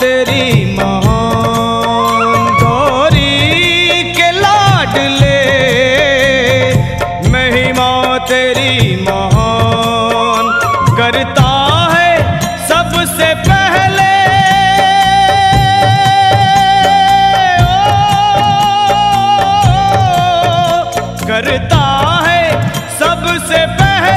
तेरी महान गौरी के लाडले, महिमा तेरी महान करता है सबसे पहले। ओ, करता है सबसे पहले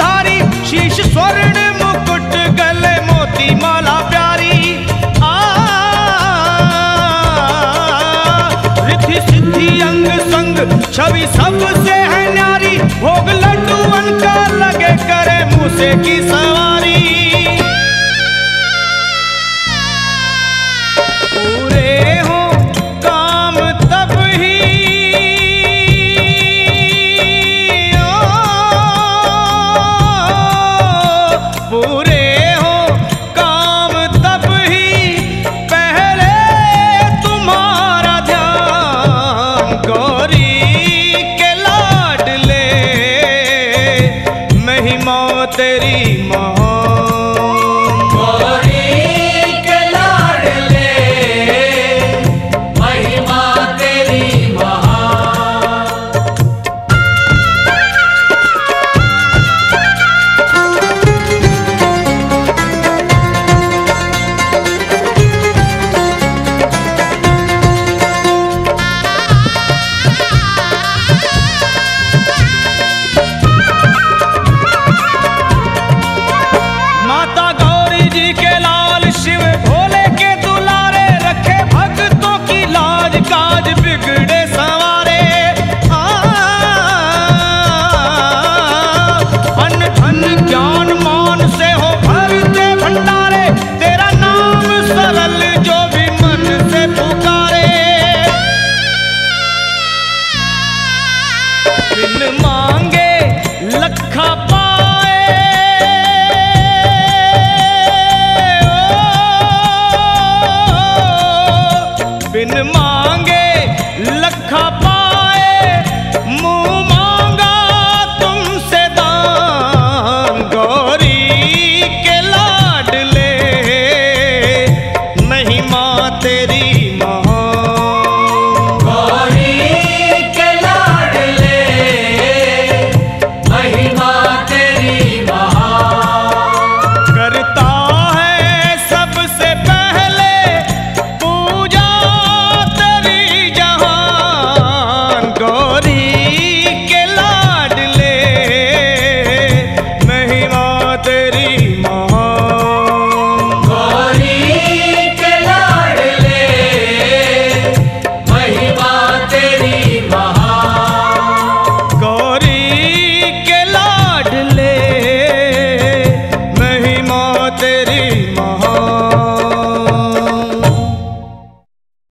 धारी, शीश स्वर्ण मुकुट गले मोती माला प्यारी। आ रिद्धि सिद्धि अंग संग छवि सबसे है न्यारी, भोग लड्डू बनकर लगे करे मुँह से की